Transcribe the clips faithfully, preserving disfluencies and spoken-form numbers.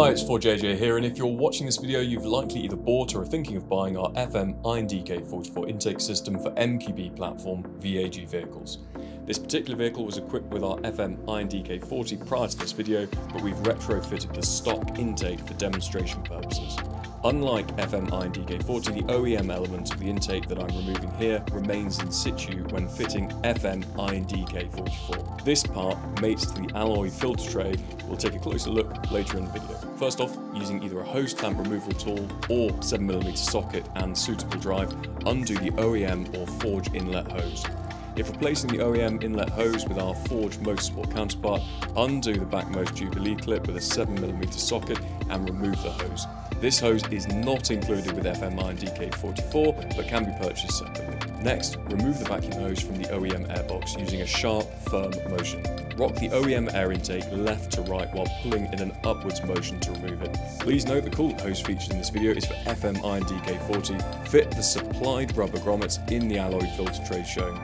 Hi, it's four J J here, and if you're watching this video, you've likely either bought or are thinking of buying our F M I N D K forty-four intake system for M Q B platform V A G vehicles. This particular vehicle was equipped with our F M I N D K forty prior to this video, but we've retrofitted the stock intake for demonstration purposes. Unlike F M I N D K forty, the O E M element of the intake that I'm removing here remains in situ when fitting F M I N D K forty-four. This part mates to the alloy filter tray. We'll take a closer look later in the video. First off, using either a hose clamp removal tool or seven millimeter socket and suitable drive, undo the O E M or Forge inlet hose. If replacing the O E M inlet hose with our Forge Motorsport counterpart, undo the backmost Jubilee clip with a seven millimeter socket and remove the hose. This hose is not included with F M I N D K forty-four, but can be purchased separately. Next, remove the vacuum hose from the O E M airbox using a sharp, firm motion. Rock the O E M air intake left to right while pulling in an upwards motion to remove it. Please note the coolant hose featured in this video is for F M I N D K forty. Fit the supplied rubber grommets in the alloy filter tray shown.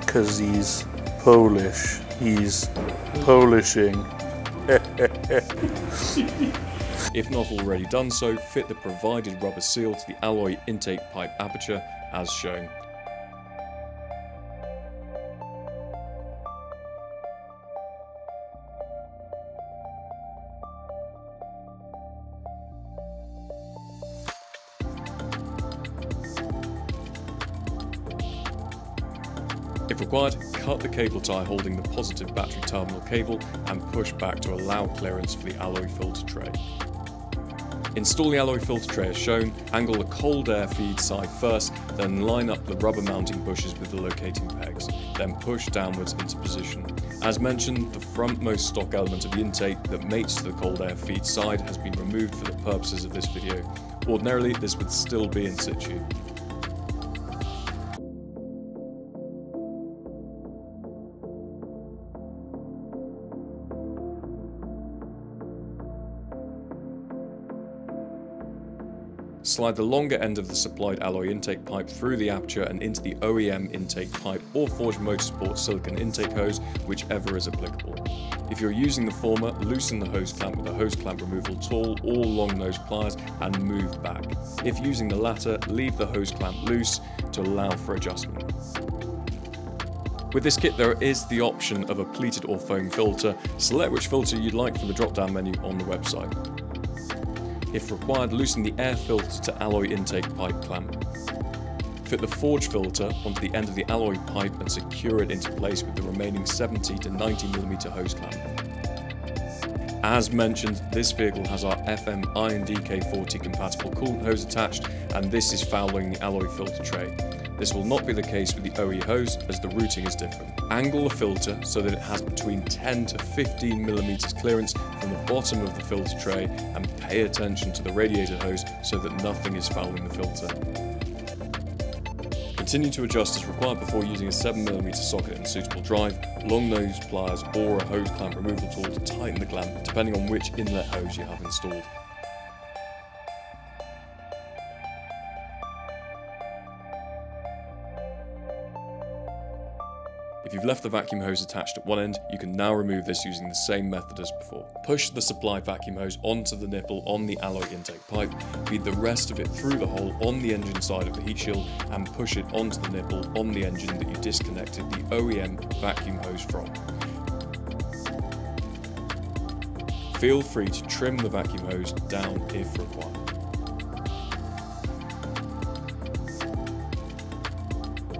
Because he's Polish, he's Polishing. If not already done so, fit the provided rubber seal to the alloy intake pipe aperture as shown. If required, cut the cable tie holding the positive battery terminal cable and push back to allow clearance for the alloy filter tray. Install the alloy filter tray as shown, angle the cold air feed side first, then line up the rubber mounting bushes with the locating pegs, then push downwards into position. As mentioned, the frontmost stock element of the intake that mates to the cold air feed side has been removed for the purposes of this video. Ordinarily, this would still be in situ. Slide the longer end of the supplied alloy intake pipe through the aperture and into the O E M intake pipe or Forge Motorsport silicone intake hose, whichever is applicable. If you're using the former, loosen the hose clamp with a hose clamp removal tool or long nose pliers and move back. If using the latter, leave the hose clamp loose to allow for adjustment. With this kit, there is the option of a pleated or foam filter. Select which filter you'd like from the drop-down menu on the website. If required, loosen the air filter to alloy intake pipe clamp. Fit the Forge filter onto the end of the alloy pipe and secure it into place with the remaining seventy to ninety millimeter hose clamp. As mentioned, this vehicle has our F M I N D K forty compatible coolant hose attached, and this is fouling the alloy filter tray. This will not be the case with the O E hose, as the routing is different. Angle the filter so that it has between ten to fifteen millimeters clearance from the bottom of the filter tray, and pay attention to the radiator hose so that nothing is fouling the filter. Continue to adjust as required before using a seven millimeter socket and suitable drive, long nose pliers or a hose clamp removal tool to tighten the clamp, depending on which inlet hose you have installed. If you've left the vacuum hose attached at one end, you can now remove this using the same method as before. Push the supply vacuum hose onto the nipple on the alloy intake pipe, feed the rest of it through the hole on the engine side of the heat shield, and push it onto the nipple on the engine that you disconnected the O E M vacuum hose from. Feel free to trim the vacuum hose down if required.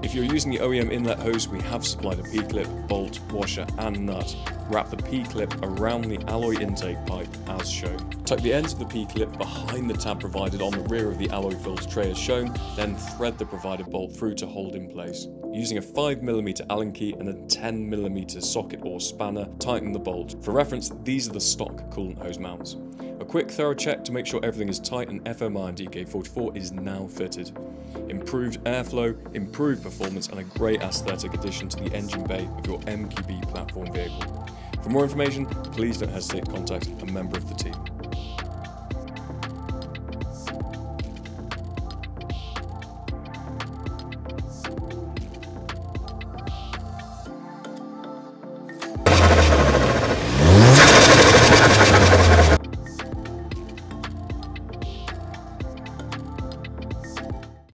If you're using the O E M inlet hose, we have supplied a P-clip, bolt, washer and nut. Wrap the P-clip around the alloy intake pipe as shown. Tuck the ends of the P-clip behind the tab provided on the rear of the alloy filter tray as shown, then thread the provided bolt through to hold in place. Using a five millimeter Allen key and a ten millimeter socket or spanner, tighten the bolt. For reference, these are the stock coolant hose mounts. A quick thorough check to make sure everything is tight, and F M I N D K forty-four is now fitted. Improved airflow, improved performance and a great aesthetic addition to the engine bay of your M Q B platform vehicle. For more information, please don't hesitate to contact a member of the team.